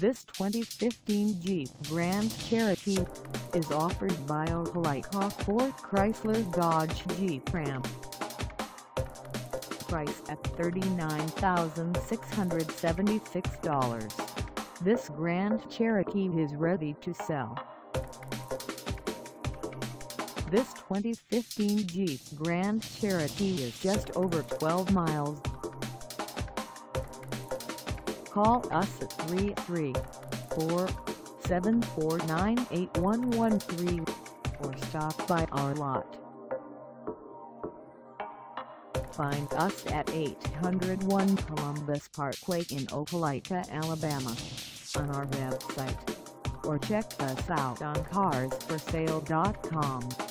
This 2015 Jeep Grand Cherokee is offered by Opelika Ford Chrysler-Dodge Jeep Ram. Priced at $39,676, this Grand Cherokee is ready to sell. This 2015 Jeep Grand Cherokee is just over 12 miles. Call us at 334-749-8113 or stop by our lot. Find us at 801 Columbus Parkway in Opelika, Alabama, on our website, or check us out on Carsforsale.com.